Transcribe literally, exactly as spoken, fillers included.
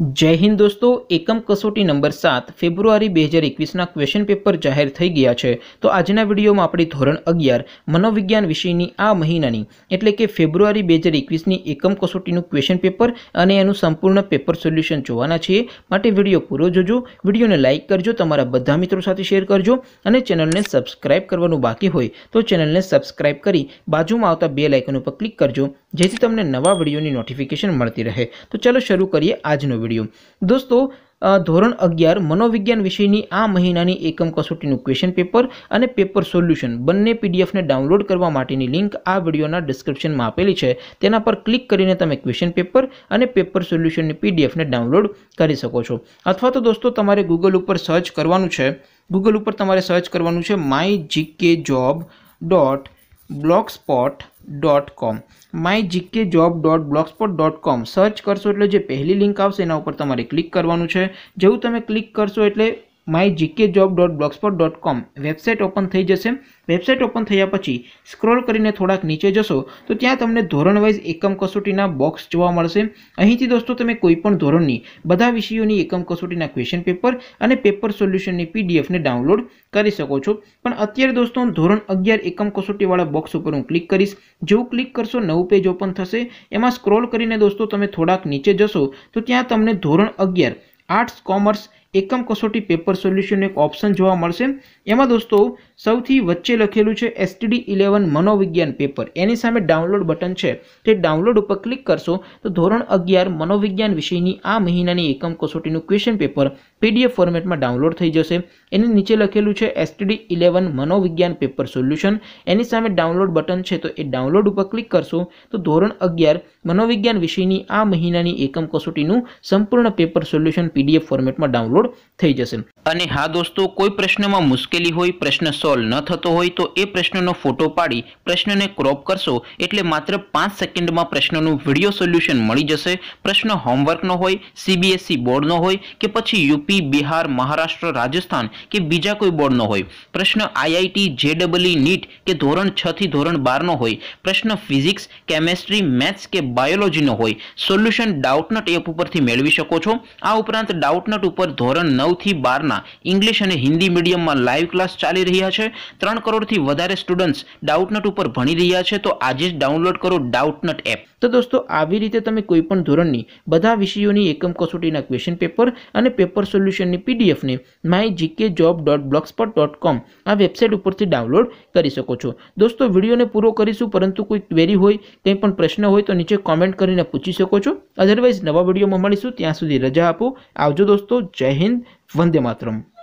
जय हिंद दोस्तों, एकम कसोटी नंबर सात फेब्रुआरी दो हज़ार इक्कीस ना क्वेश्चन पेपर जाहिर थई गया है। तो आजना वीडियो में आपणे धोरण अगियार मनोविज्ञान विषयनी आ महीनानी एटले के फेब्रुआरी दो हज़ार इक्कीस नी एकम कसोटीनुं क्वेश्चन पेपर अने एनुं संपूर्ण पेपर सोल्यूशन जोवाना छे। माटे विडियो पूरो जोजो, विडियोने लाइक करजो, तमारा बधा मित्रों साथे शेर करजो अने चेनलने सब्सक्राइब करवानुं बाकी होय तो चेनलने सब्सक्राइब करी बाजुमां आवता बेल आइकन पर क्लिक करजो, जेथी तमने नवा विडियोनी नोटिफिकेशन मळती रहे। तो चलो शरू करिए आजनो वीडियो। दोस्तों धोरण अगियार मनोविज्ञान विषयनी आ महीनानी एकम कसोटीनुं क्वेश्चन पेपर अने पेपर सोल्यूशन बंने पीडीएफ ने डाउनलॉड करवा माटेनी लिंक आ विडियोना डिस्क्रिप्शन में आपेली है। तेना पर क्लिक करीने तमे क्वेश्चन पेपर अने पेपर सोल्यूशन पीडीएफ ने डाउनलॉड करी सको छो। अथवा तो दोस्तों तमारे गूगल उपर सर्च करवानुं छे, गूगल उपर तमारे सर्च करवानुं छे my G K job dot blogspot dot com. My G K job dot blogspot dot com search करशो एटले जे पहली लिंक आवशे एना उपर तमारे क्लिक करवानुं छे। जेवुं तमे क्लिक करशो एटले my G K job dot blogspot dot com website open थई जशे। वेबसाइट ओपन थया पछी स्क्रॉल करीने थोड़ाक नीचे जशो तो त्यां तमने धोरणवाइज एकम कसोटीना बॉक्स जोवा मळशे। અહીંથી दोस्तों तमे कोईपण धोरणनी बधा विषयोनी एकम कसोटीना क्वेश्चन पेपर अने पेपर सोल्यूशननी पीडीएफ ने डाउनलॉड करी सको छो। पण अत्यारे दोस्तों धोरण अगियार एकम कसोटीवाळा बॉक्स उपर हुं क्लिक करीश। जेवुं क्लिक करशो नवुं पेज ओपन थशे। एमां स्क्रॉल करीने दोस्तों तमे थोड़ाक नीचे जशो तो त्यां तमने धोरण अगियार आर्ट्स कॉमर्स एकम कसोटी पेपर सोल्यूशन एक ऑप्शन जोवा मळशे। एमां दोस्तों सौथी वच्चे लखेलुं छे एसटीडी इलेवन मनोविज्ञान पेपर, एनी सामे डाउनलॉड बटन छे ते डाउनलॉड उपर क्लिक करशो तो धोरण अगियार मनोविज्ञान विषयनी आ महीनानी एकम कसोटीनुं क्वेश्चन पेपर पीडीएफ फॉर्मेटमां डाउनलॉड थई जशे। एनी नीचे लखेलुं छे एसटीडी इलेवन मनोविज्ञान पेपर सोल्यूशन, एनी सामे डाउनलॉड बटन छे तो ए डाउनलॉड उपर क्लिक करशो तो धोरण अगियार मनोविज्ञान विषयनी आ महीनानी एकम कसोटीनुं संपूर्ण पेपर सोल्यूशन पीडीएफ फॉर्मेटमां डाउनलॉड થઈ જશે। અને હા દોસ્તો, કોઈ પ્રશ્નમાં મુશ્કેલી હોય, પ્રશ્ન સોલ્વ ન થતો હોય તો એ પ્રશ્નનો ફોટો પાડી પ્રશ્નને ક્રોપ કરશો એટલે માત્ર પાંચ સેકન્ડમાં પ્રશ્નનું વિડિયો સોલ્યુશન મળી જશે। પ્રશ્ન હોમવર્કનો હોય, સીબીએસઈ બોર્ડનો હોય કે પછી યુપી, બિહાર, મહારાષ્ટ્ર, રાજસ્થાન કે બીજા કોઈ બોર્ડનો હોય, પ્રશ્ન આઈઆઈટી, જેડબલઈ, નીટ કે ધોરણ છ થી ધોરણ બાર નો હોય, પ્રશ્ન ફિઝિક્સ, કેમેસ્ટ્રી, મેથ્સ કે બાયોલોજીનો હોય, સોલ્યુશન ડાઉટનટ એપ ઉપરથી મેળવી શકો છો। આ ઉપરાંત ડાઉટનટ ઉપર ધોરણ નવ થી બાર ના इंग्लिश और हिंदी मीडियम में लाइव क्लास चाली रहा है। तीन करोड़ थी वधारे स्टूडेंट्स डाउटनट पर भणी रहा है तो आज ज डाउनलॉड करो डाउटनट एप। तो दोस्तों आवी रीते तमे कोईपण धोरणनी बधा विषयोनी एकम कसोटीना क्वेश्चन पेपर अने पेपर सोल्यूशननी पीडीएफ ने my G K job dot blogspot dot com आ वेबसाइट उपरथी डाउनलॉड करी सको छो। दोस्तों विडियोने पूरो करीशुं, परंतु कोई क्वेरी होय, कंई पण प्रश्न होय तो नीचे कॉमेंट करीने पूछी सको छो। अदरवाइज नवा विडियोमां मळीशुं, त्यां सुधी रजा आपो। आवजो दोस्तों, जय हिंद, वंदे मातरम।